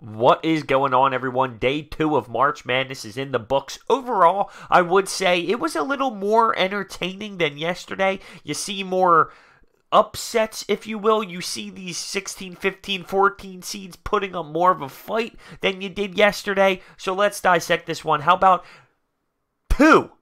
What is going on, everyone? Day 2 of March Madness is in the books. Overall, I would say it was a little more entertaining than yesterday. You see more upsets, if you will. You see these 16, 15, 14 seeds putting up more of a fight than you did yesterday. So let's dissect this one. How about two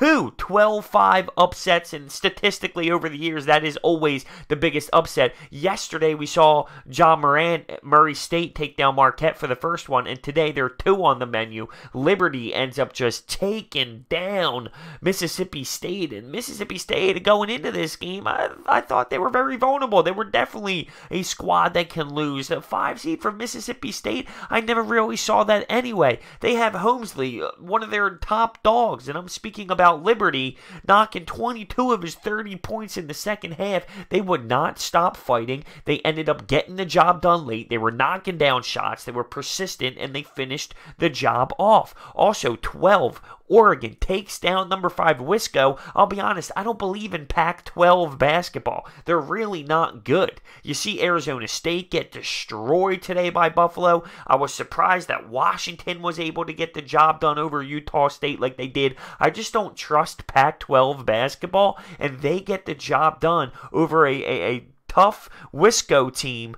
12-5 upsets, and statistically over the years, that is always the biggest upset. Yesterday, we saw John Morant at Murray State take down Marquette for the first one, and today there are two on the menu. Liberty ends up just taking down Mississippi State, and Mississippi State, going into this game, I thought they were very vulnerable. They were definitely a squad that can lose. The 5 seed from Mississippi State, I never really saw that anyway. They have Holmesley, one of their top dogs, and I'm speaking about Liberty, knocking 22 of his 30 points in the second half. They would not stop fighting. They ended up getting the job done late. They were knocking down shots. They were persistent, and they finished the job off. Also, 12, Oregon takes down number 5, Wisco. I'll be honest, I don't believe in Pac-12 basketball. They're really not good. You see Arizona State get destroyed today by Buffalo. I was surprised that Washington was able to get the job done over Utah State like they did. I just don't trust Pac-12 basketball, and they get the job done over a tough Wisco team.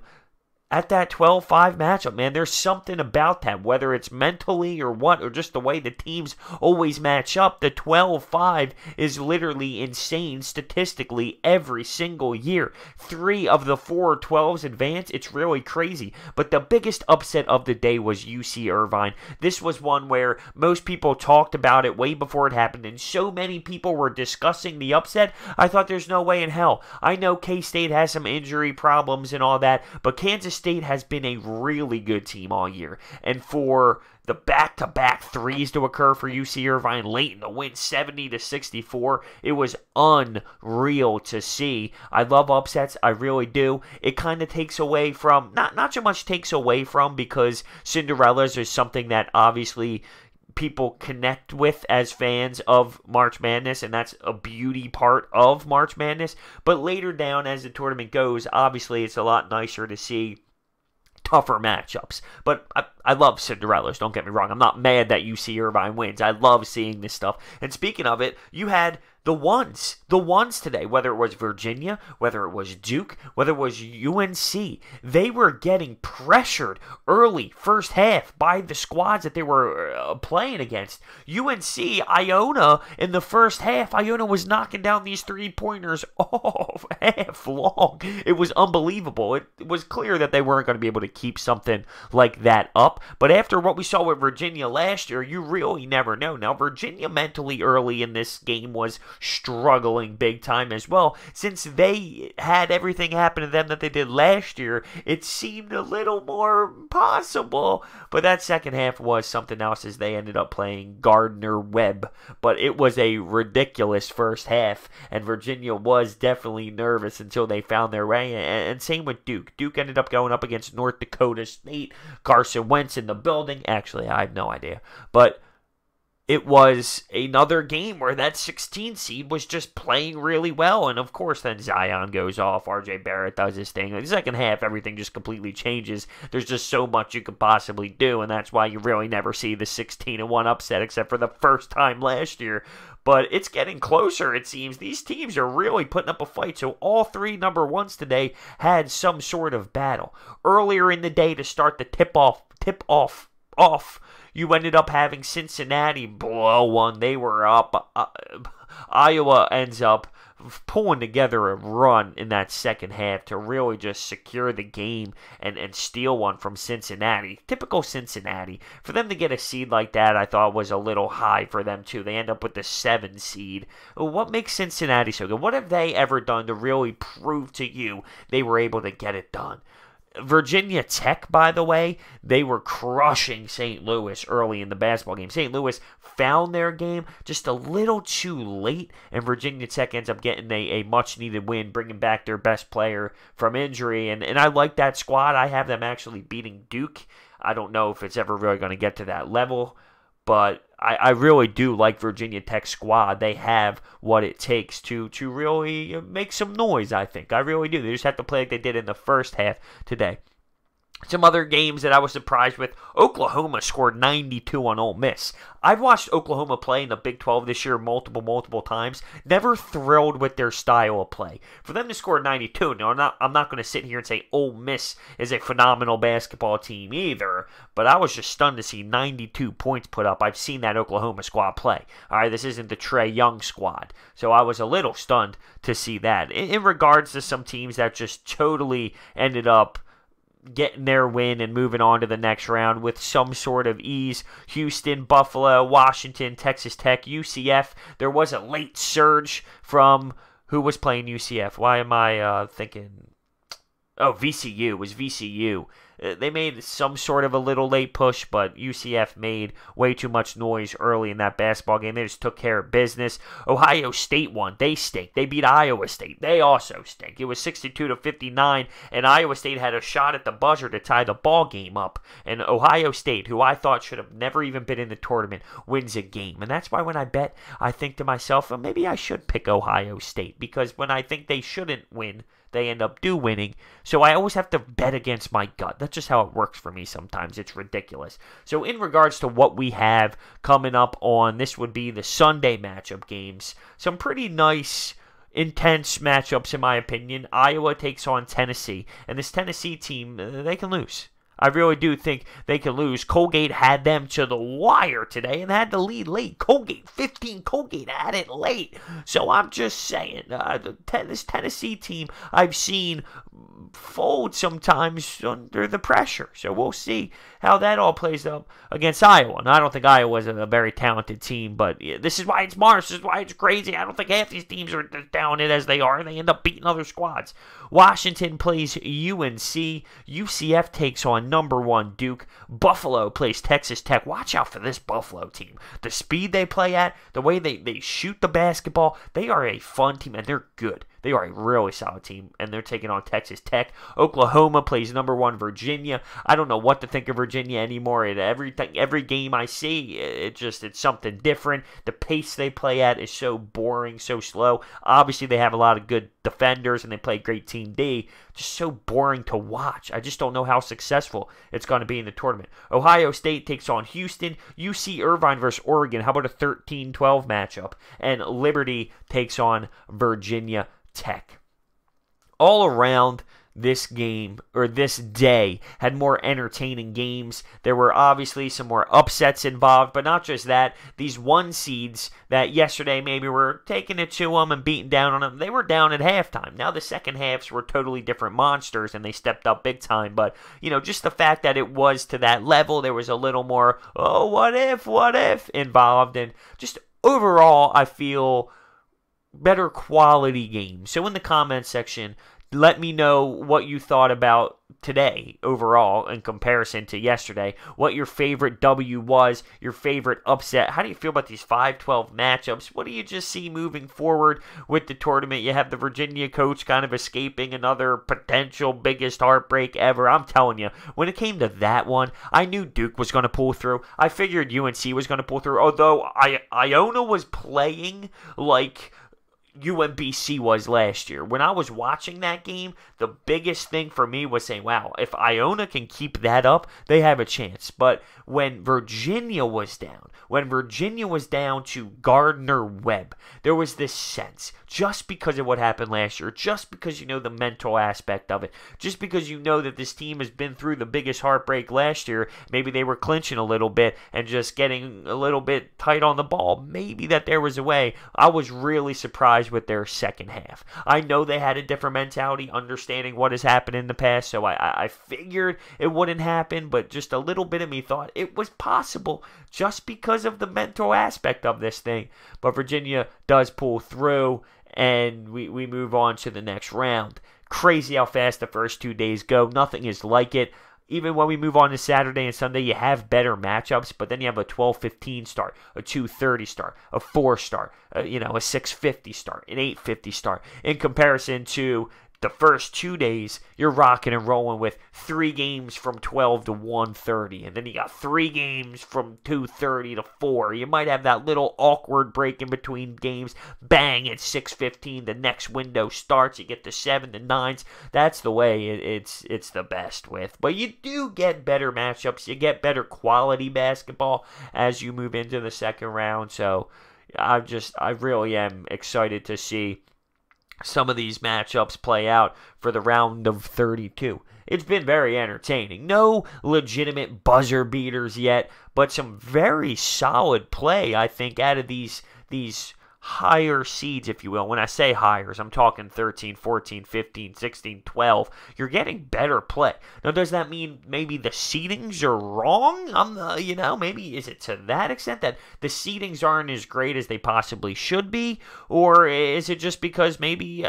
At that 12-5 matchup, man, there's something about that, whether it's mentally or what, or just the way the teams always match up. The 12-5 is literally insane statistically every single year. 3 of the 4 12s advance. It's really crazy. But the biggest upset of the day was UC Irvine. This was one where most people talked about it way before it happened, and so many people were discussing the upset. I thought there's no way in hell. I know K-State has some injury problems and all that, but Kansas State has been a really good team all year, and for the back-to-back threes to occur for UC Irvine late in the win, 70-64, it was unreal to see. I love upsets, I really do. It kind of takes away from, not so much takes away from, because Cinderellas is something that obviously people connect with as fans of March Madness, and that's a beauty part of March Madness. But later down as the tournament goes, obviously it's a lot nicer to see tougher matchups. But I love Cinderellas, don't get me wrong. I'm not mad that UC Irvine wins. I love seeing this stuff. And speaking of it, you had the ones today, whether it was Virginia, whether it was Duke, whether it was UNC. They were getting pressured early first half by the squads that they were playing against. UNC, Iona, in the first half, Iona was knocking down these three-pointers all half long. It was unbelievable. It was clear that they weren't going to be able to keep something like that up. But after what we saw with Virginia last year, you really never know. Now, Virginia mentally early in this game was struggling big time as well. Since they had everything happen to them that they did last year, it seemed a little more possible. But that second half was something else, as they ended up playing Gardner-Webb. But it was a ridiculous first half, and Virginia was definitely nervous until they found their way. And same with Duke. Duke ended up going up against North Dakota State. Carson Wentz in the building. Actually, I have no idea. But it was another game where that 16 seed was just playing really well. And, of course, then Zion goes off. RJ Barrett does his thing. In the second half, everything just completely changes. There's just so much you could possibly do, and that's why you really never see the 16-1 upset except for the first time last year. But it's getting closer, it seems. These teams are really putting up a fight. So all 3 number ones today had some sort of battle. Earlier in the day to start the tip-off, you ended up having Cincinnati blow one. They were up. Iowa ends up pulling together a run in that second half to really just secure the game and steal one from Cincinnati. Typical Cincinnati. For them to get a seed like that, I thought was a little high for them, too. They end up with the 7 seed. What makes Cincinnati so good? What have they ever done to really prove to you they were able to get it done? Virginia Tech, by the way, they were crushing St. Louis early in the basketball game. St. Louis found their game just a little too late, and Virginia Tech ends up getting a much-needed win, bringing back their best player from injury. And I like that squad. I have them actually beating Duke. I don't know if it's ever really going to get to that level, but I really do like Virginia Tech's squad. They have what it takes to really make some noise, I think. I really do. They just have to play like they did in the first half today. Some other games that I was surprised with, Oklahoma scored 92 on Ole Miss. I've watched Oklahoma play in the Big 12 this year multiple times. Never thrilled with their style of play. For them to score 92, now I'm not going to sit here and say Ole Miss is a phenomenal basketball team either, but I was just stunned to see 92 points put up. I've seen that Oklahoma squad play. All right, this isn't the Trae Young squad, so I was a little stunned to see that. In regards to some teams that just totally ended up getting their win and moving on to the next round with some sort of ease. Houston, Buffalo, Washington, Texas Tech, UCF. There was a late surge from who was playing UCF. Why am I thinking? Oh, VCU. It was VCU. They made some sort of a little late push, but UCF made way too much noise early in that basketball game. They just took care of business. Ohio State won. They stink. They beat Iowa State. They also stink. It was 62-59, and Iowa State had a shot at the buzzer to tie the ball game up. And Ohio State, who I thought should have never even been in the tournament, wins a game. And that's why when I bet, I think to myself, well, maybe I should pick Ohio State, because when I think they shouldn't win, they end up winning. So I always have to bet against my gut. That's just how it works for me sometimes. It's ridiculous. So in regards to what we have coming up on, this would be the Sunday matchup games. Some pretty nice, intense matchups in my opinion. Iowa takes on Tennessee. And this Tennessee team, they can lose. I really do think they can lose. Colgate had them to the wire today and had the lead late. Colgate, 15. Colgate had it late. So I'm just saying, this Tennessee team I've seen fold sometimes under the pressure. So we'll see how that all plays up against Iowa. Now, I don't think Iowa is a very talented team, but this is why it's Mars. This is why it's crazy. I don't think half these teams are as talented as they are. They end up beating other squads. Washington plays UNC. UCF takes on #1 Duke. Buffalo plays Texas Tech. Watch out for this Buffalo team. The speed they play at, the way they shoot the basketball, they are a fun team, and they're good. They are a really solid team, and they're taking on Texas Tech. Oklahoma plays #1 Virginia. I don't know what to think of Virginia anymore. Every game I see, it's something different. The pace they play at is so boring, so slow. Obviously, they have a lot of good defenders, and they play great Team D. Just so boring to watch. I just don't know how successful it's going to be in the tournament. Ohio State takes on Houston. UC Irvine versus Oregon. How about a 13-12 matchup? And Liberty takes on Virginia Tech. All around, this game, or this day, had more entertaining games. There were obviously some more upsets involved, but not just that. These one seeds that yesterday maybe were taking it to them and beating down on them, they were down at halftime. Now the second halves were totally different monsters, and they stepped up big time. But, you know, just the fact that it was to that level, there was a little more, oh, what if, involved. And just overall, I feel better quality games. So in the comments section, let me know what you thought about today overall in comparison to yesterday, what your favorite W was, your favorite upset. How do you feel about these 5-12 matchups? What do you just see moving forward with the tournament? You have the Virginia coach kind of escaping another potential biggest heartbreak ever. I'm telling you, when it came to that one, I knew Duke was going to pull through. I figured UNC was going to pull through, although Iona was playing like UMBC was last year. When I was watching that game, the biggest thing for me was saying, wow, if Iona can keep that up, they have a chance. But when Virginia was down to Gardner-Webb, there was this sense, just because of what happened last year, just because you know the mental aspect of it, just because you know that this team has been through the biggest heartbreak last year, maybe they were clinching a little bit and just getting a little bit tight on the ball, maybe that there was a way. I was really surprised with their second half. I know they had a different mentality, understanding what has happened in the past, so I figured it wouldn't happen, but just a little bit of me thought it was possible just because of the mental aspect of this thing. But Virginia does pull through, and we move on to the next round. Crazy how fast the first 2 days go. Nothing is like it. Even when we move on to Saturday and Sunday, you have better matchups, but then you have a 12:15 start, a 2:30 start, a 4 start, a 6:50 start, an 8:50 start. In comparison to the first 2 days, you're rocking and rolling with 3 games from 12 to 1:30. And then you got 3 games from 2:30 to 4. You might have that little awkward break in between games. Bang, at 6:15. The next window starts. You get the 7 to 9s. That's the way it's the best with. But you do get better matchups. You get better quality basketball as you move into the second round. So I really am excited to see some of these matchups play out for the round of 32. It's been very entertaining. No legitimate buzzer beaters yet, but some very solid play, I think, out of these higher seeds, if you will. When I say hires, I'm talking 13, 14, 15, 16, 12. You're getting better play. Now, does that mean maybe the seedings are wrong? Maybe is it to that extent that the seedings aren't as great as they possibly should be? Or is it just because maybe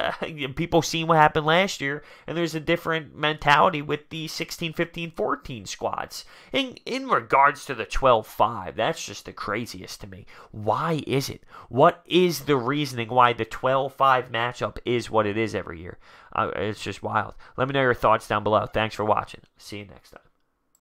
people seen what happened last year and there's a different mentality with the 16, 15, 14 squads? In regards to the 12-5, that's just the craziest to me. Why is it? What is the reasoning why the 12-5 matchup is what it is every year? It's just wild. Let me know your thoughts down below. Thanks for watching. See you next time.